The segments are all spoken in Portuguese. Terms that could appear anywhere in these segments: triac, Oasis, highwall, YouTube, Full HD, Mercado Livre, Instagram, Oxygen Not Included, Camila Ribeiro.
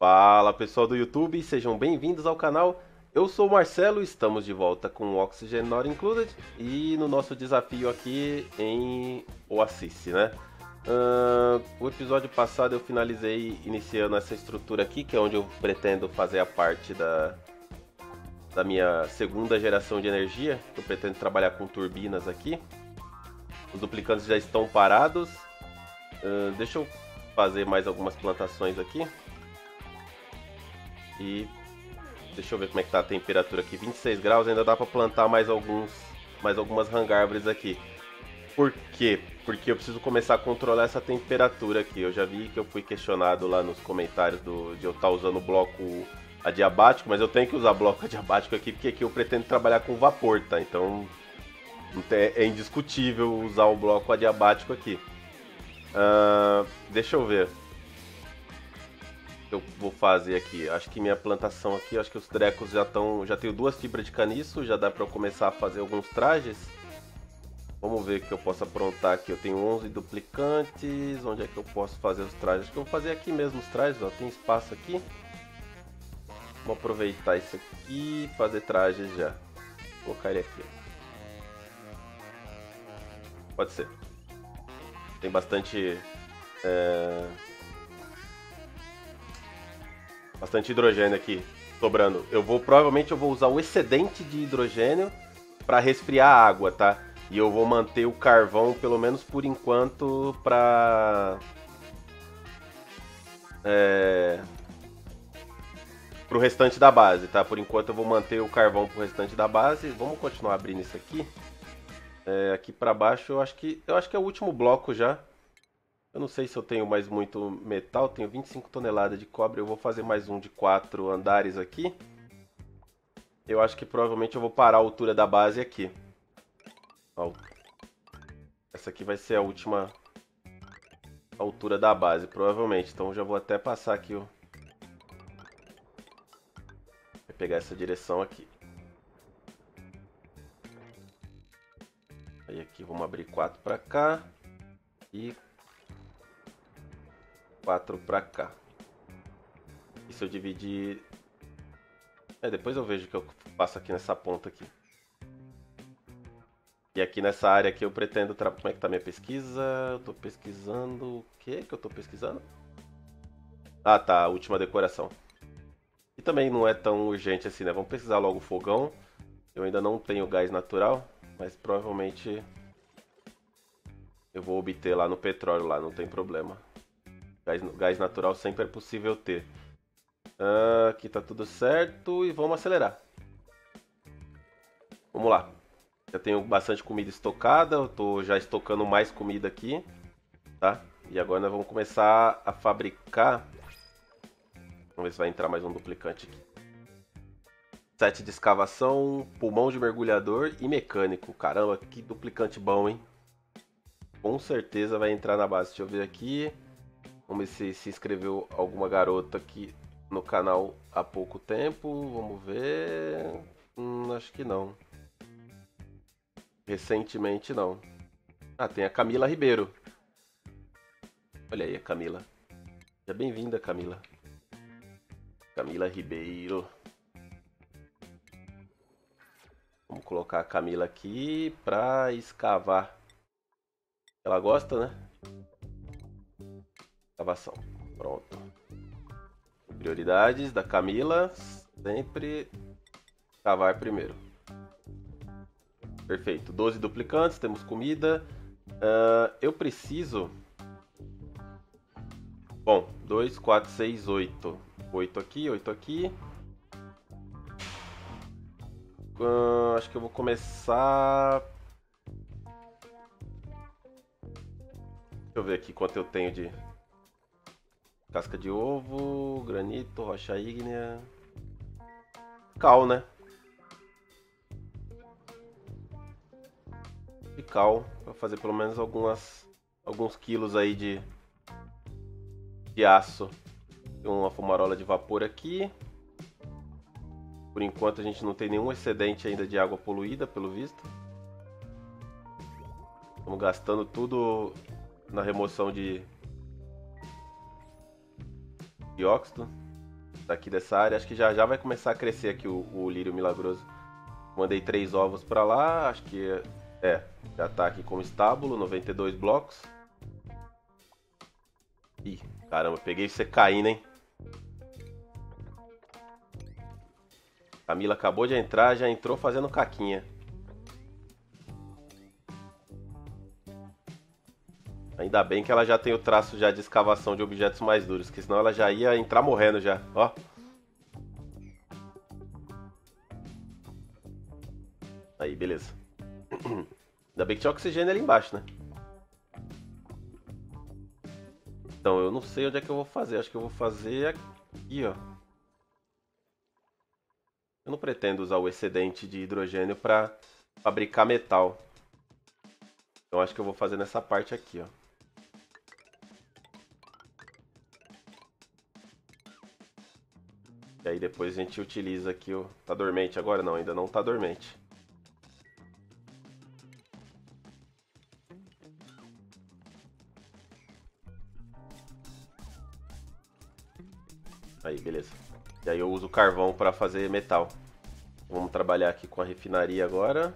Fala pessoal do YouTube, sejam bem-vindos ao canal. Eu sou o Marcelo, estamos de volta com o Oxygen Not Included e no nosso desafio aqui em Oasis, né? O episódio passado eu finalizei iniciando essa estrutura aqui, que é onde eu pretendo fazer a parte da minha segunda geração de energia. Eu pretendo trabalhar com turbinas aqui. Os duplicantes já estão parados. Deixa eu fazer mais algumas plantações aqui. E deixa eu ver como é que tá a temperatura aqui, 26 graus, ainda dá para plantar mais algumas hangárveres aqui. Por quê? Porque eu preciso começar a controlar essa temperatura aqui. Eu já vi que eu fui questionado lá nos comentários de eu estar usando bloco adiabático, mas eu tenho que usar bloco adiabático aqui porque aqui eu pretendo trabalhar com vapor, tá? Então é indiscutível usar o bloco adiabático aqui. Deixa eu ver. Eu vou fazer aqui, acho que minha plantação aqui, acho que os trecos já tenho duas fibras de caniço, já dá para eu começar a fazer alguns trajes. Vamos ver o que eu posso aprontar aqui. Eu tenho 11 duplicantes, onde é que eu posso fazer os trajes? Acho que eu vou fazer aqui mesmo os trajes, ó, tem espaço aqui. Vou aproveitar isso aqui e fazer trajes já. Vou colocar ele aqui. Pode ser. Tem bastante... bastante hidrogênio aqui sobrando. Provavelmente eu vou usar o excedente de hidrogênio para resfriar a água, tá? E eu vou manter o carvão, pelo menos por enquanto, para pro restante da base, tá? Por enquanto eu vou manter o carvão pro restante da base. Vamos continuar abrindo isso aqui. Aqui para baixo, eu acho que é o último bloco já. Eu não sei se eu tenho mais muito metal, tenho 25 toneladas de cobre, eu vou fazer mais um de 4 andares aqui. Eu acho que provavelmente eu vou parar a altura da base aqui. Ó, essa aqui vai ser a última altura da base, provavelmente. Então eu já vou até passar aqui, ó. Vou pegar essa direção aqui. Aí aqui vamos abrir 4 para cá e 4 para cá. E se eu dividir... depois eu vejo o que eu faço aqui nessa ponta aqui. E aqui nessa área aqui eu pretendo... Como é que tá minha pesquisa? Eu tô pesquisando... O que que eu tô pesquisando? Ah tá, a última decoração. E também não é tão urgente assim, né? Vamos pesquisar logo o fogão. Eu ainda não tenho gás natural, mas provavelmente eu vou obter lá no petróleo, lá não tem problema. Gás natural sempre é possível ter. Aqui tá tudo certo e vamos acelerar. Vamos lá. Já tenho bastante comida estocada. Eu tô já estocando mais comida aqui, tá? E agora nós vamos começar a fabricar. Vamos ver se vai entrar mais um duplicante aqui. 7 de escavação, pulmão de mergulhador e mecânico. Caramba, que duplicante bom, hein? Com certeza vai entrar na base. Deixa eu ver aqui. Vamos ver se inscreveu alguma garota aqui no canal há pouco tempo. Vamos ver... acho que não. Recentemente não. Ah, tem a Camila Ribeiro. Olha aí a Camila. Seja bem-vinda, Camila. Camila Ribeiro. Vamos colocar a Camila aqui pra escavar. Ela gosta, né? Escavação. Pronto. Prioridades da Camila. Sempre cavar primeiro. Perfeito. 12 duplicantes. Temos comida. Eu preciso... Bom, 2, 4, 6, 8. 8 aqui, 8 aqui. Acho que eu vou começar... Deixa eu ver aqui quanto eu tenho de... Casca de ovo, granito, rocha ígnea... Cal, né? E cal, pra fazer pelo menos alguns quilos aí de aço. Tem uma fumarola de vapor aqui. Por enquanto a gente não tem nenhum excedente ainda de água poluída, pelo visto. Estamos gastando tudo na remoção de... dióxido. daqui dessa área. Acho que já já vai começar a crescer aqui o lírio milagroso. Mandei 3 ovos pra lá, acho que já tá aqui com estábulo, 92 blocos. Ih, caramba, peguei você caindo, hein? Camila acabou de entrar, já entrou fazendo caquinha. Ainda bem que ela já tem o traço já de escavação de objetos mais duros, porque senão ela já ia entrar morrendo já, ó. Aí, beleza. Ainda bem que tinha oxigênio ali embaixo, né? Então, eu não sei onde é que eu vou fazer. Acho que eu vou fazer aqui, ó. Eu não pretendo usar o excedente de hidrogênio para fabricar metal. Então, acho que eu vou fazer nessa parte aqui, ó. E aí, depois a gente utiliza aqui o... Tá dormente agora? Não, ainda não tá dormente. Aí, beleza. E aí eu uso carvão para fazer metal. Vamos trabalhar aqui com a refinaria agora.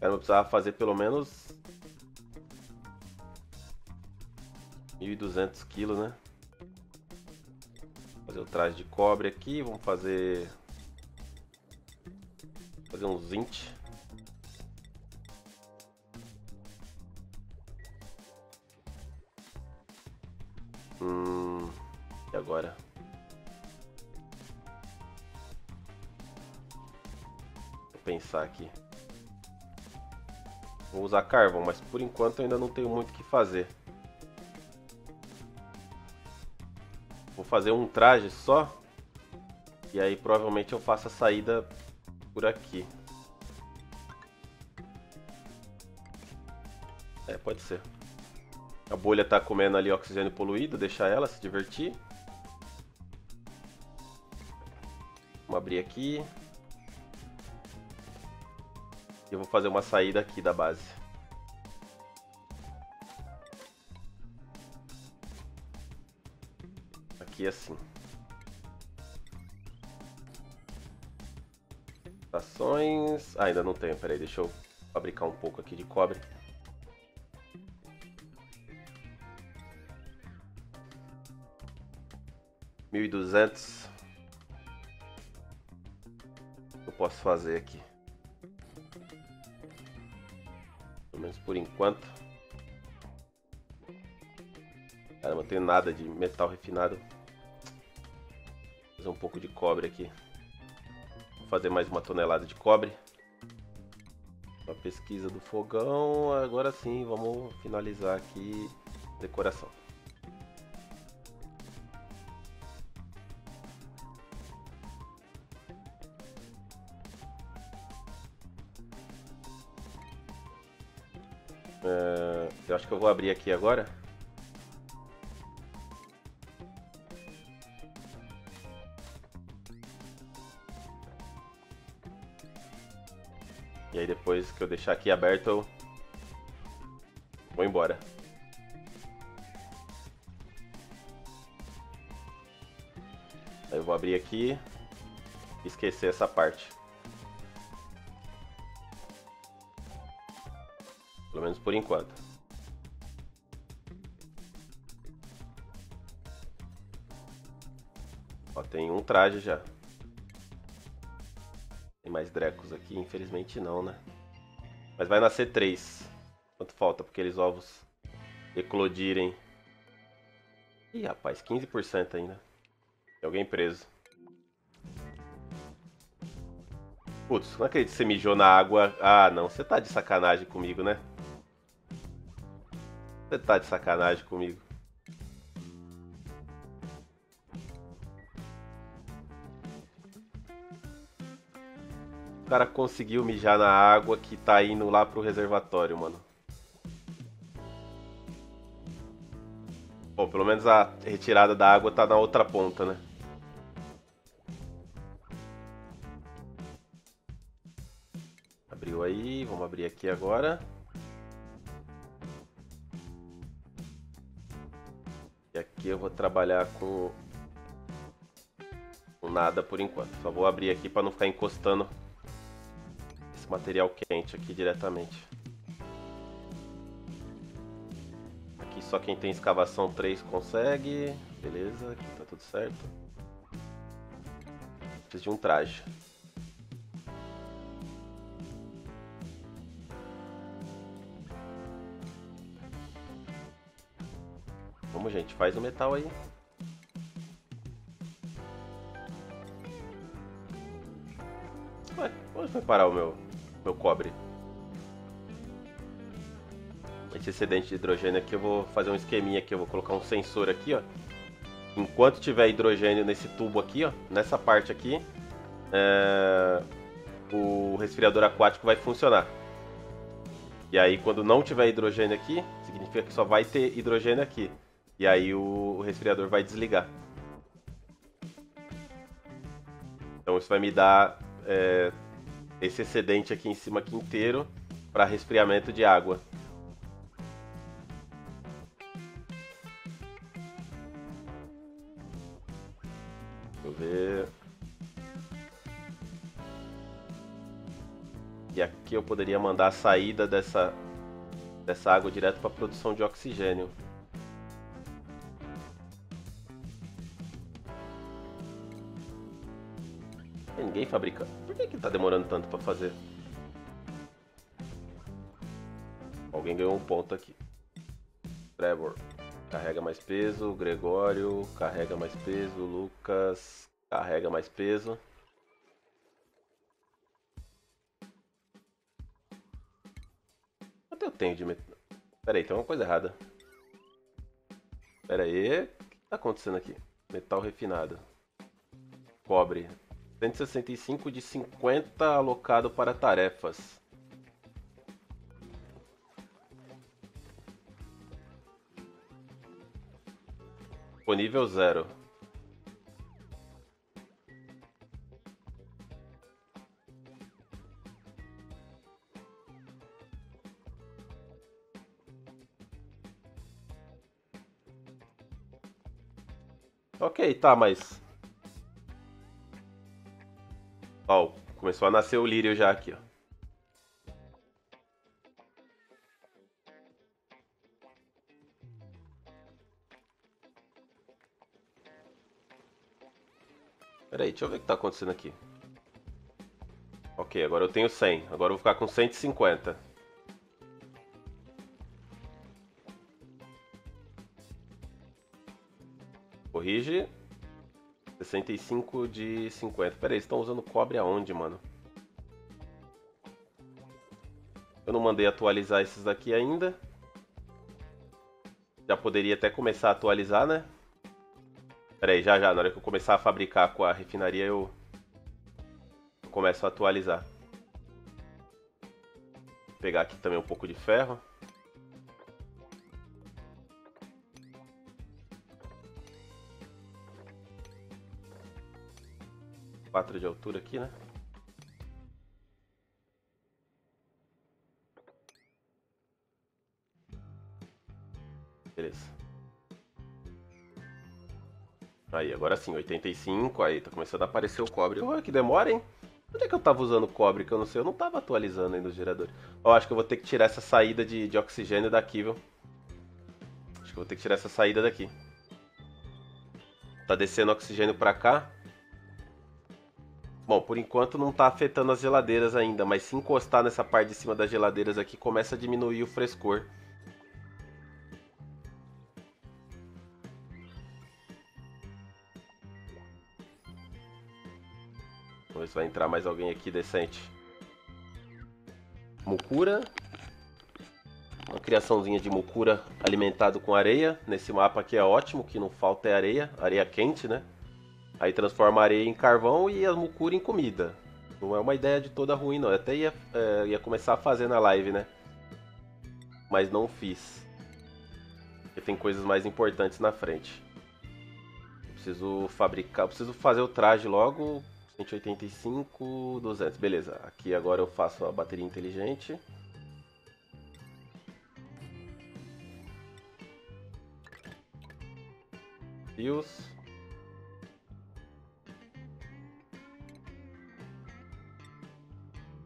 Eu vou precisar fazer pelo menos 1.200 quilos, né? Vou fazer o traje de cobre aqui. Vamos fazer uns 20. E agora? Vou pensar aqui. Vou usar carvão, mas por enquanto eu ainda não tenho muito o que fazer. Vou fazer um traje só. E aí provavelmente eu faço a saída por aqui. É, pode ser. A bolha tá comendo ali oxigênio poluído, deixa ela se divertir. Vamos abrir aqui. Eu vou fazer uma saída aqui da base. Aqui assim. Estações... Ah, ainda não tenho, peraí, deixa eu fabricar um pouco aqui de cobre. Eu posso fazer aqui, pelo menos por enquanto. Cara, eu não tenho nada de metal refinado. Vou fazer um pouco de cobre aqui. Vou fazer mais uma tonelada de cobre. A pesquisa do fogão. Agora sim, vamos finalizar aqui a decoração. Eu acho que eu vou abrir aqui agora. E aí depois que eu deixar aqui aberto, eu vou embora. Aí eu vou abrir aqui e esquecer essa parte. Pelo menos por enquanto. Ó, tem um traje já. Tem mais drecos aqui? Infelizmente não, né? Mas vai nascer 3. Quanto falta para aqueles ovos eclodirem? Ih, rapaz, 15% ainda. Tem alguém preso. Putz, não acredito que você mijou na água. Ah, não. Você tá de sacanagem comigo, né? Você tá de sacanagem comigo. O cara conseguiu mijar na água que tá indo lá pro reservatório, mano. Bom, pelo menos a retirada da água tá na outra ponta, né? Abriu aí, vamos abrir aqui agora. E aqui eu vou trabalhar com nada por enquanto. Só vou abrir aqui para não ficar encostando esse material quente aqui diretamente. Aqui só quem tem escavação 3 consegue. Beleza, aqui tá tudo certo. Preciso de um traje. Vamos, gente, faz o metal aí. Ué, onde vai parar o meu cobre? Esse excedente de hidrogênio aqui eu vou fazer um esqueminha aqui. Eu vou colocar um sensor aqui, ó. Enquanto tiver hidrogênio nesse tubo aqui, ó, nessa parte aqui, o resfriador aquático vai funcionar. E aí quando não tiver hidrogênio aqui, significa que só vai ter hidrogênio aqui. E aí o resfriador vai desligar. Então isso vai me dar esse excedente aqui em cima aqui inteiro para resfriamento de água. Deixa eu ver. E aqui eu poderia mandar a saída dessa água direto para a produção de oxigênio. Ninguém fabrica. Por que tá demorando tanto pra fazer? Alguém ganhou um ponto aqui. Trevor, carrega mais peso. Gregório, carrega mais peso. Lucas, carrega mais peso. Quanto eu tenho de metal? Pera aí, tem uma coisa errada. Pera aí, o que tá acontecendo aqui? Metal refinado. Cobre. 165 de 50 alocado para tarefas. Disponível 0. Ok, tá, mas... Ó, começou a nascer o lírio já aqui, ó. Pera aí, deixa eu ver o que tá acontecendo aqui. Ok, agora eu tenho 100. Agora eu vou ficar com 150. Corrige... 65 de 50. Pera aí, eles estão usando cobre aonde, mano? Eu não mandei atualizar esses daqui ainda. Já poderia até começar a atualizar, né? Pera aí, já. Na hora que eu começar a fabricar com a refinaria, eu começo a atualizar. Vou pegar aqui também um pouco de ferro. De altura aqui, né? Beleza. Aí, agora sim, 85. Aí, tá começando a aparecer o cobre. Olha que demora, hein? Onde é que eu tava usando cobre que eu não sei? Eu não tava atualizando aí nos geradores. Ó, acho que eu vou ter que tirar essa saída de oxigênio daqui, viu? Acho que eu vou ter que tirar essa saída daqui. Tá descendo oxigênio pra cá. Bom, por enquanto não tá afetando as geladeiras ainda, mas se encostar nessa parte de cima das geladeiras aqui, começa a diminuir o frescor. Vamos ver se vai entrar mais alguém aqui decente. Mucura. Uma criaçãozinha de mucura alimentado com areia. Nesse mapa aqui é ótimo, o que não falta é areia. Areia quente, né? Aí transforma a areia em carvão e a mucura em comida. Não é uma ideia de toda ruim, não. Eu até ia começar a fazer na live, né? Mas não fiz. Porque tem coisas mais importantes na frente. Eu preciso fabricar... Eu preciso fazer o traje logo. 185, 200. Beleza. Aqui agora eu faço a bateria inteligente. desafios.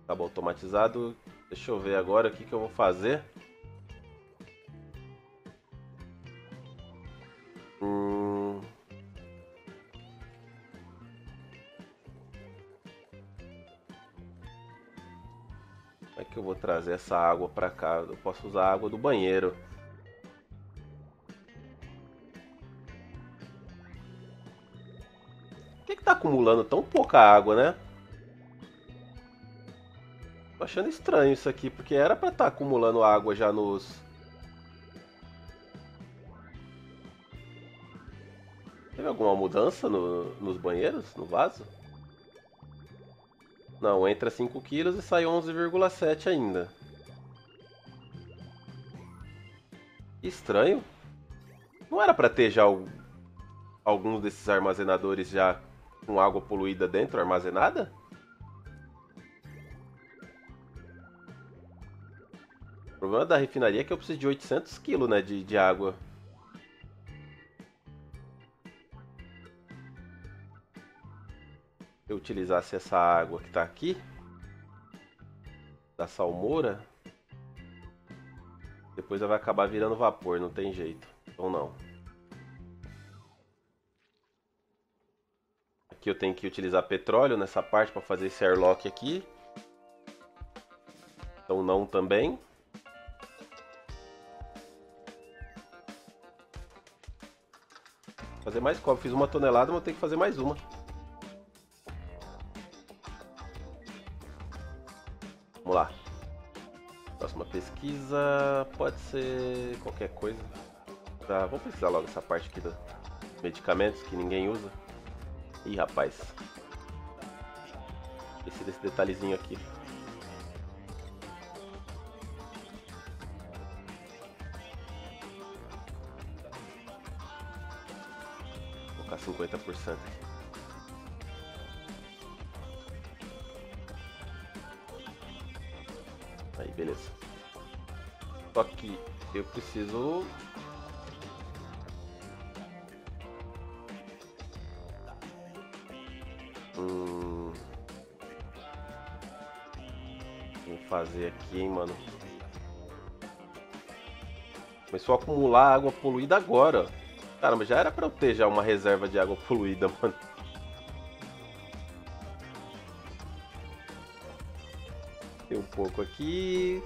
Tá bom, automatizado. Deixa eu ver agora o que que eu vou fazer. Como é que eu vou trazer essa água pra cá? Eu posso usar a água do banheiro. Por que que tá acumulando tão pouca água, né? Tô achando estranho isso aqui, porque era pra estar acumulando água já nos... Teve alguma mudança nos banheiros, no vaso? Não, entra 5 kg e sai 11,7 ainda. Estranho. Não era pra ter já alguns desses armazenadores já com água poluída dentro, armazenada? O problema da refinaria é que eu preciso de 800 kg, né, de água. Se eu utilizasse essa água que tá aqui, da salmoura, depois ela vai acabar virando vapor, não tem jeito. Então não. Aqui eu tenho que utilizar petróleo nessa parte para fazer esse airlock aqui. Então não também. Fazer mais cobre. Fiz 1 tonelada, mas eu tenho que fazer mais uma. Vamos lá. Próxima pesquisa pode ser qualquer coisa. Tá, vamos pesquisar logo essa parte aqui dos medicamentos que ninguém usa. Ih, rapaz. Esqueci desse detalhezinho aqui. Vou colocar 50%. Aí, beleza. Só que eu preciso... Vou fazer aqui, hein, mano. Começou a acumular água poluída agora. Caramba, já era pra eu ter já uma reserva de água poluída, mano. Tem um pouco aqui.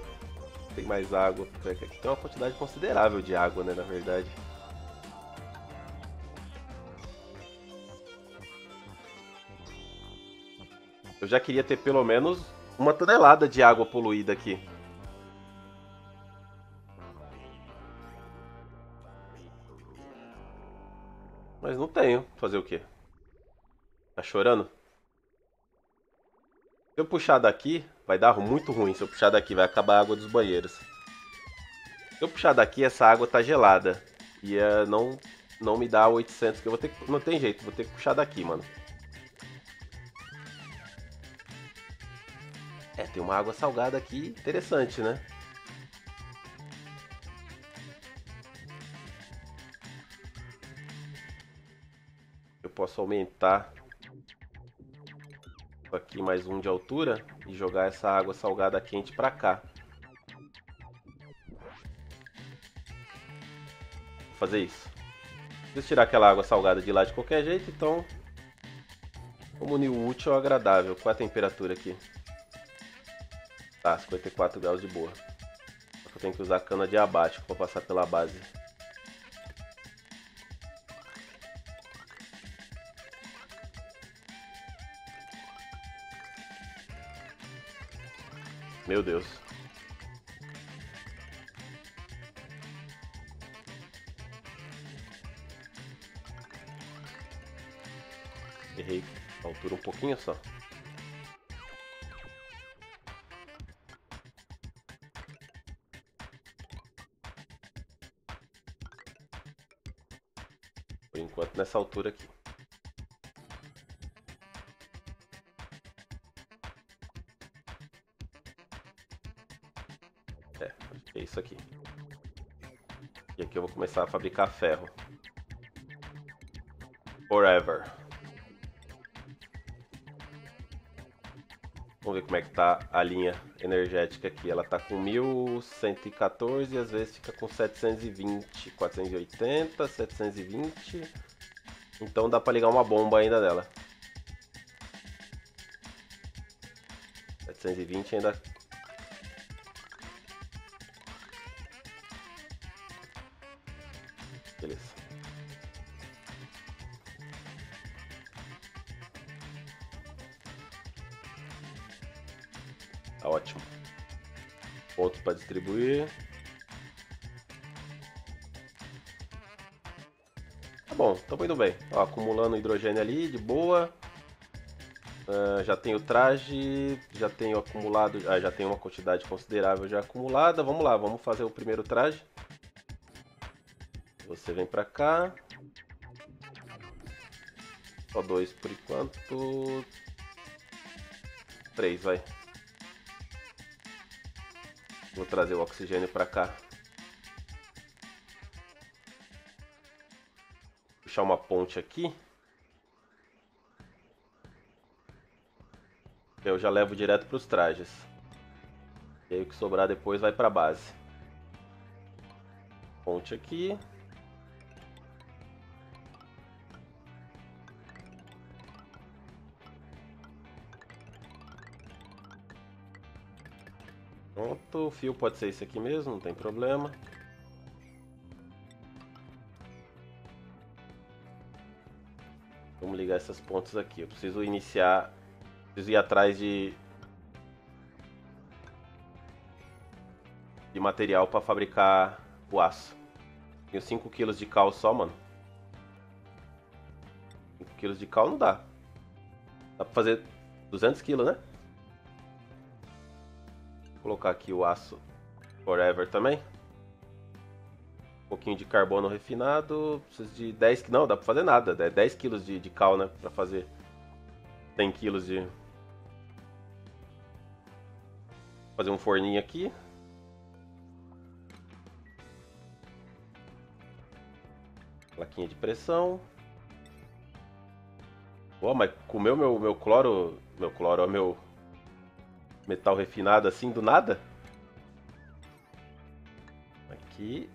Tem mais água. Aqui tem uma quantidade considerável de água, né, na verdade. Eu já queria ter pelo menos 1 tonelada de água poluída aqui. Mas não tenho. Fazer o quê? Tá chorando? Se eu puxar daqui, vai dar muito ruim. Se eu puxar daqui, vai acabar a água dos banheiros. Se eu puxar daqui, essa água tá gelada. E não me dá 800, que eu vou ter que... Não tem jeito, vou ter que puxar daqui, mano. É, tem uma água salgada aqui. Interessante, né? Posso aumentar aqui mais 1 de altura e jogar essa água salgada quente para cá. Vou fazer isso. Preciso tirar aquela água salgada de lá de qualquer jeito, então vamos unir o útil ao agradável. Qual é a temperatura aqui? Tá, 54 graus de boa. Só que eu tenho que usar cana de abate para passar pela base. Meu Deus. Errei a altura um pouquinho só. Por enquanto nessa altura aqui. É isso aqui. E aqui eu vou começar a fabricar ferro. Forever. Vamos ver como é que tá a linha energética aqui. Ela tá com 1114 e às vezes fica com 720, 480, 720. Então dá pra ligar uma bomba ainda nela. 720 ainda. Beleza. Tá ótimo. Pontos para distribuir. Tá bom, estamos indo bem. Ó, acumulando hidrogênio ali, de boa. Já tenho traje, já tenho acumulado, já tenho uma quantidade considerável já acumulada. Vamos lá, vamos fazer o primeiro traje. Você vem pra cá. Só dois por enquanto. Três, vai. Vou trazer o oxigênio pra cá. Puxar uma ponte aqui. Eu já levo direto pros trajes. E aí o que sobrar depois vai pra base. Ponte aqui. Pronto, o fio pode ser esse aqui mesmo, não tem problema. Vamos ligar essas pontas aqui. Eu preciso iniciar, preciso ir atrás de material para fabricar o aço. Tenho 5 kg de cal só, mano. 5 kg de cal não dá. Dá pra fazer 200 kg, né? Vou colocar aqui o aço Forever também. Um pouquinho de carbono refinado. Preciso de 10... Não, dá pra fazer nada. 10 kg de cal, né? Pra fazer 100 kg de... Vou fazer um forninho aqui. Plaquinha de pressão. Pô, mas comeu meu cloro... Meu cloro, ó, meu... metal refinado assim do nada. Aqui.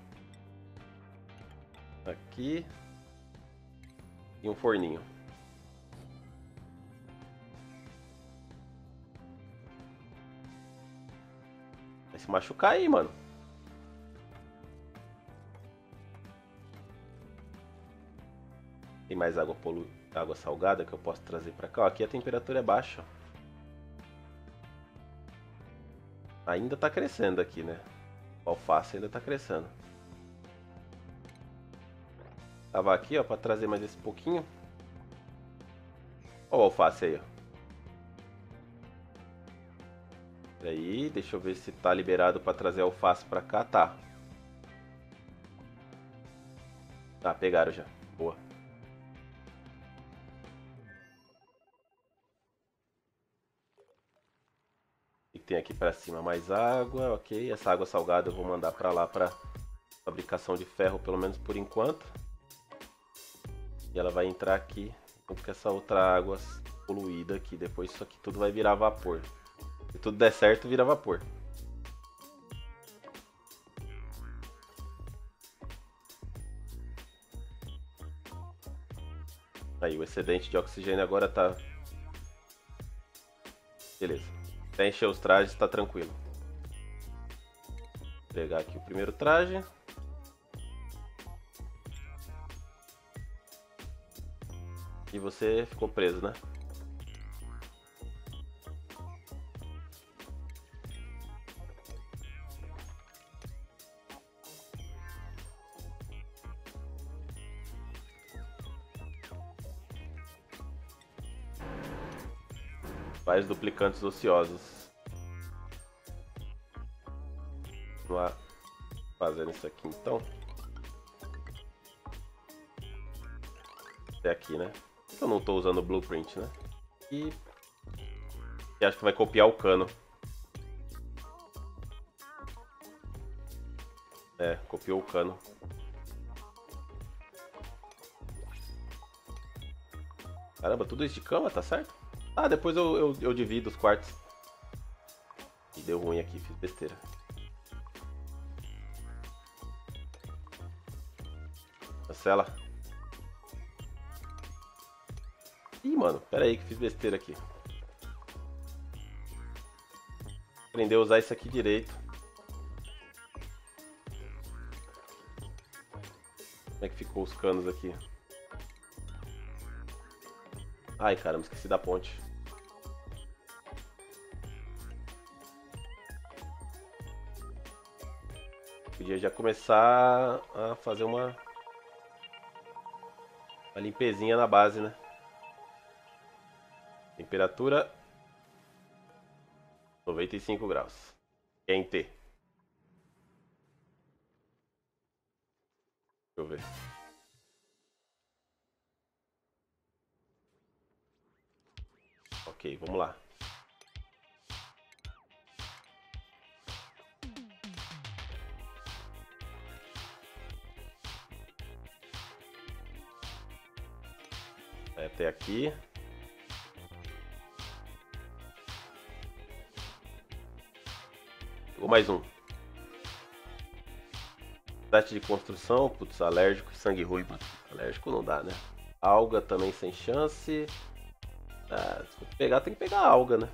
Aqui. E um forninho. Vai se machucar aí, mano. Tem mais água poluída, água salgada que eu posso trazer pra cá. Ó, aqui a temperatura é baixa. Ainda tá crescendo aqui, né? O alface ainda tá crescendo. Tava aqui, ó, pra trazer mais esse pouquinho. Ó o alface aí, ó. Peraí, deixa eu ver se tá liberado pra trazer alface pra cá. Tá. Tá, pegaram já. Boa. Tem aqui para cima mais água, ok. Essa água salgada eu vou mandar para lá para fabricação de ferro, pelo menos por enquanto. E ela vai entrar aqui com essa outra água poluída aqui. Depois isso aqui tudo vai virar vapor. Se tudo der certo, vira vapor. Aí o excedente de oxigênio agora tá... Beleza. Até encher os trajes, tá tranquilo. Vou pegar aqui o primeiro traje. E você ficou preso, né? Pais duplicantes ociosos. Vamos lá fazendo isso aqui então. Até aqui, né? Eu não estou usando o blueprint, né? E acho que vai copiar o cano. É, copiou o cano. Caramba, tudo isso de cama, tá certo? Ah, depois eu divido os quartos. E deu ruim aqui, fiz besteira. Cancela. Ih, mano, pera aí que fiz besteira aqui. Aprender a usar isso aqui direito. Como é que ficou os canos aqui? Ai, caramba, esqueci da ponte. Podia já começar a fazer uma limpezinha na base, né? Temperatura 95 graus. Quente. Deixa eu ver. Ok, vamos lá. Vai até aqui. Ou mais um. Date de construção, putz, alérgico, sangue ruim, mano. Alérgico não dá, né? Alga também sem chance. Ah, se pegar, tem que pegar a alga, né?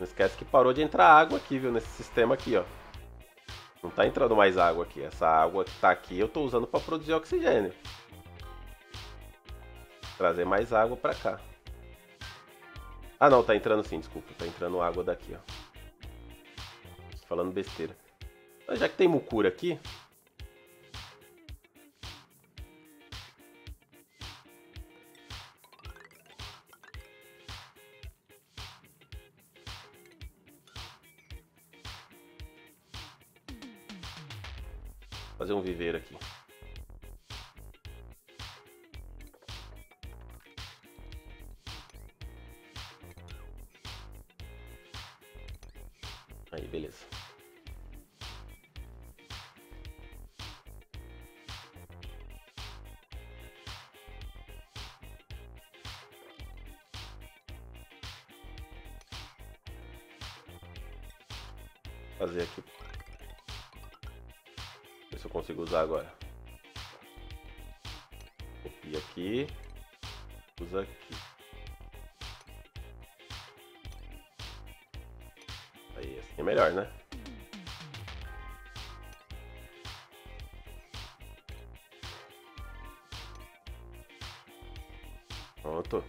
Não esquece que parou de entrar água aqui, viu? Nesse sistema aqui, ó. Não tá entrando mais água aqui. Essa água que tá aqui eu tô usando pra produzir oxigênio. Trazer mais água pra cá. Ah, não, tá entrando sim, desculpa. Tá entrando água daqui, ó. Tô falando besteira. Mas já que tem mucura aqui... Fazer um viveiro aqui. Aí, beleza. Fazer aqui. Ver se eu consigo usar agora. Copia aqui. Usa aqui. Aí, assim é melhor, né? Pronto.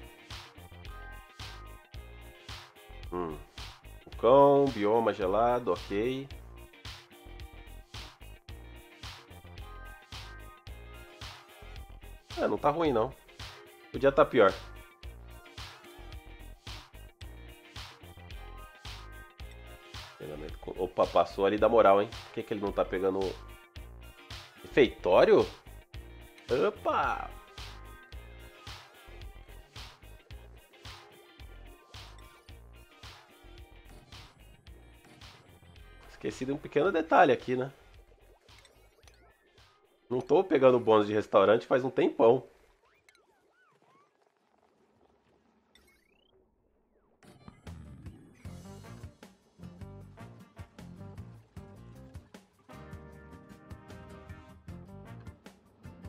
Vulcão, bioma gelado, ok. É, não tá ruim não. Podia tá pior. Opa, passou ali da moral, hein? Por que que ele não tá pegando... Refeitório? Opa! Esqueci de um pequeno detalhe aqui, né? Não tô pegando bônus de restaurante faz um tempão.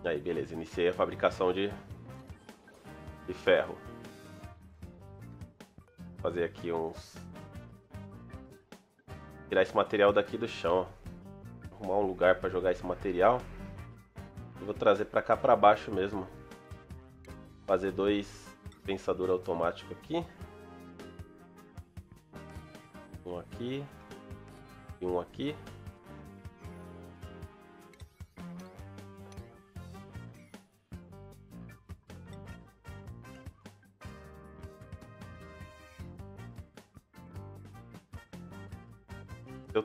Aí, beleza. Iniciei a fabricação de ferro. Vou fazer aqui uns... Tirar esse material daqui do chão. Arrumar um lugar pra jogar esse material. Vou trazer pra cá pra baixo mesmo. Fazer dois pensadores automáticos aqui. Um aqui. E um aqui.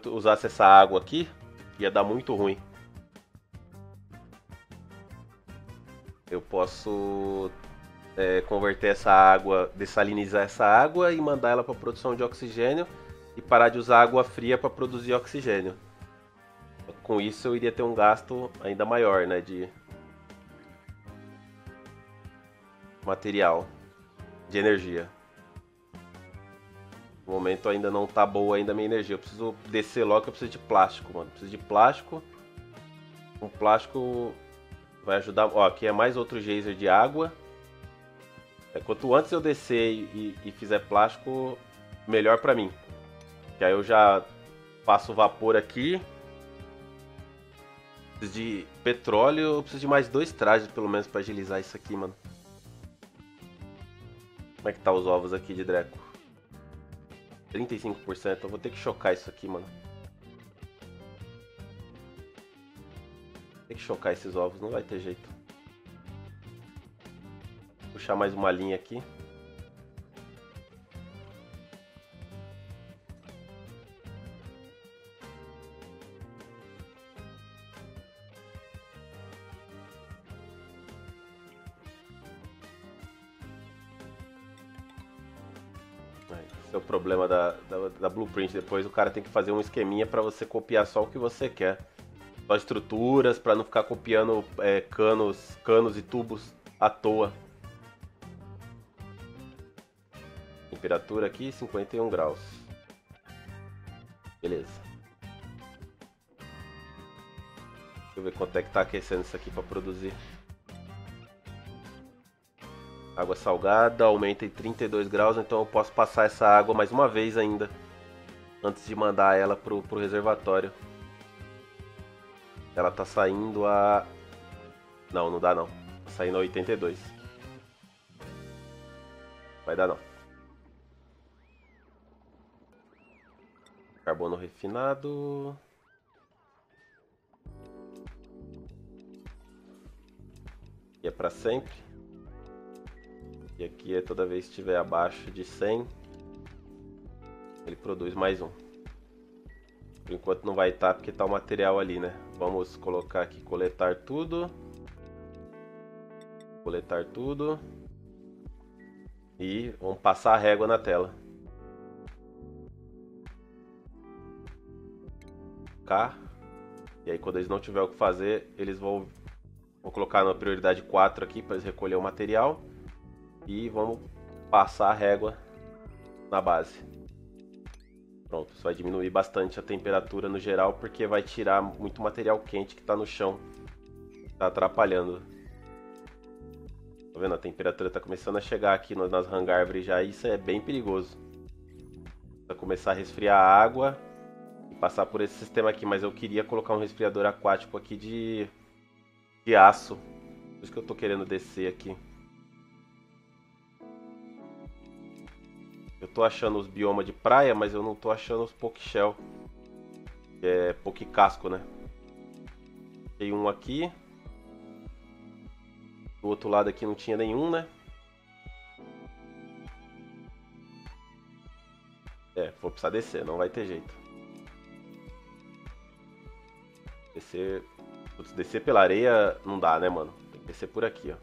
Se eu usasse essa água aqui, ia dar muito ruim. Eu posso converter essa água, dessalinizar essa água e mandar ela para produção de oxigênio e parar de usar água fria para produzir oxigênio. Com isso eu iria ter um gasto ainda maior, né, de material, de energia. No momento ainda não tá boa ainda a minha energia. Eu preciso descer logo, eu preciso de plástico, mano. Eu preciso de plástico. Um plástico vai ajudar. Ó, aqui é mais outro geyser de água. Quanto antes eu descer e fizer plástico, melhor pra mim. Que aí eu já passo o vapor aqui. Preciso de petróleo. Eu preciso de mais 2 trajes pelo menos pra agilizar isso aqui, mano. Como é que tá os ovos aqui de Dreco? 35%, eu vou ter que chocar isso aqui, mano. Tem que chocar esses ovos, não vai ter jeito. Puxar mais uma linha aqui. É o problema da Blueprint, depois o cara tem que fazer um esqueminha para você copiar só o que você quer. Só estruturas, para não ficar copiando canos e tubos à toa. Temperatura aqui, 51 graus. Beleza. Deixa eu ver quanto é que tá aquecendo isso aqui para produzir. Água salgada aumenta em 32 graus, então eu posso passar essa água mais uma vez ainda, antes de mandar ela pro reservatório. Ela tá saindo a... Não, não dá não. Tá saindo a 82. Vai dar não. Carbono refinado... E é pra sempre. E aqui é toda vez que estiver abaixo de 100, ele produz mais um. Por enquanto não vai estar porque está o material ali, né? Vamos colocar aqui, coletar tudo. Coletar tudo. E vamos passar a régua na tela. K. E aí quando eles não tiver o que fazer, eles vão colocar na prioridade 4 aqui para eles recolher o material. E vamos passar a régua na base. Pronto, isso vai diminuir bastante a temperatura no geral, porque vai tirar muito material quente que está no chão. Está atrapalhando. Tá vendo? A temperatura está começando a chegar aqui nas hangárvores já, e isso é bem perigoso. Vai começar a resfriar a água e passar por esse sistema aqui, mas eu queria colocar um resfriador aquático aqui de aço. Por isso que eu estou querendo descer aqui. Eu tô achando os biomas de praia, mas eu não tô achando os poke shell. Que é poke casco, né? Tem um aqui. Do outro lado aqui não tinha nenhum, né? É, vou precisar descer, não vai ter jeito. Descer... Putz, descer pela areia não dá, né, mano? Tem que descer por aqui, ó.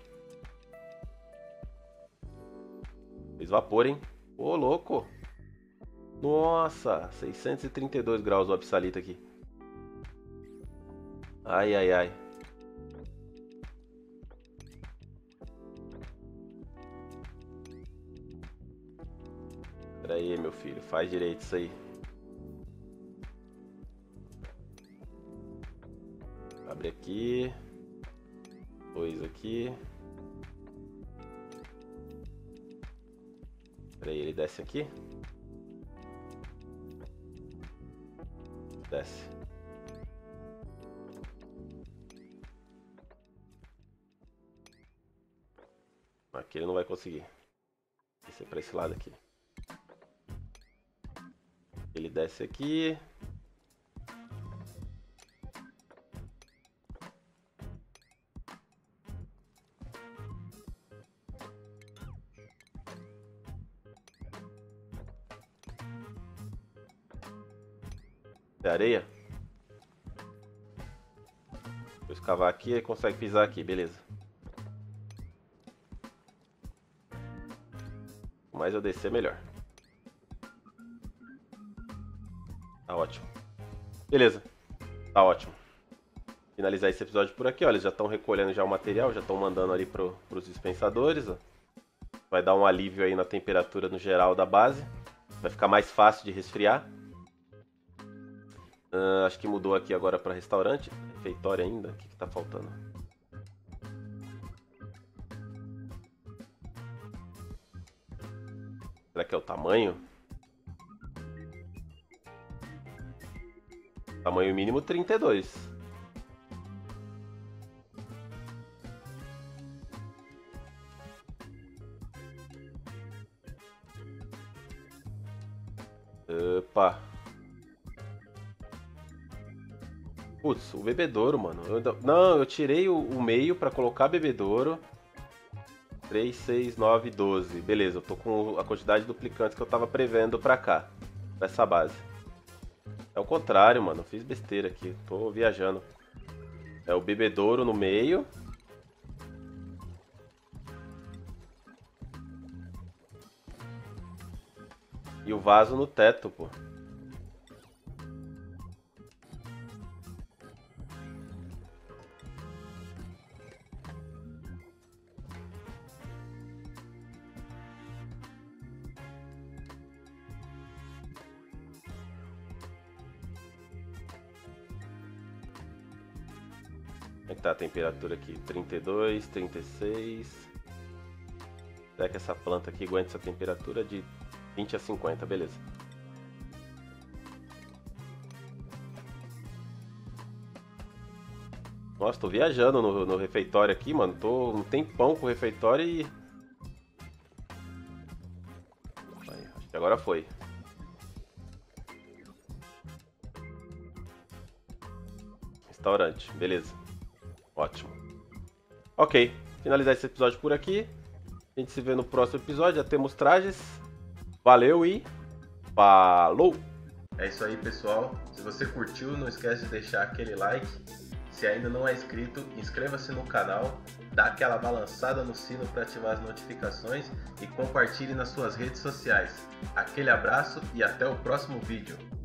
Fez vapor, hein? Ô, louco! Nossa! 632 graus o absalito aqui. Ai, ai, ai. Pera aí, meu filho. Faz direito isso aí. Abre aqui. 2 aqui. Peraí, ele desce aqui? Desce. Aqui ele não vai conseguir. Descer pra esse lado aqui. Ele desce aqui. Areia. Vou escavar aqui e consegue pisar aqui, beleza. Mas eu descer melhor. Tá ótimo. Beleza. Tá ótimo. Finalizar esse episódio por aqui, ó. Eles já estão recolhendo já o material, já estão mandando ali pros dispensadores, ó. Vai dar um alívio aí na temperatura no geral da base. Vai ficar mais fácil de resfriar. Acho que mudou aqui agora para restaurante. Refeitório ainda? O que tá faltando? Será que é o tamanho? Tamanho mínimo 32. Opa. Putz, o bebedouro, mano. Não, eu tirei o meio pra colocar bebedouro. 3, 6, 9, 12. Beleza, eu tô com a quantidade de duplicantes que eu tava prevendo pra cá. Pra essa base. É o contrário, mano. Eu fiz besteira aqui. Tô viajando. É o bebedouro no meio. E o vaso no teto, pô. Tá a temperatura aqui, 32, 36. Será que essa planta aqui aguenta essa temperatura de 20 a 50, beleza. Nossa, tô viajando no refeitório aqui, mano. Tô um tempão com o refeitório e... Aí, acho que agora foi. Restaurante, beleza. Ótimo. Ok, finalizar esse episódio por aqui. A gente se vê no próximo episódio. Já temos trajes. Valeu e falou! É isso aí, pessoal. Se você curtiu, não esquece de deixar aquele like. Se ainda não é inscrito, inscreva-se no canal, dá aquela balançada no sino para ativar as notificações e compartilhe nas suas redes sociais. Aquele abraço e até o próximo vídeo.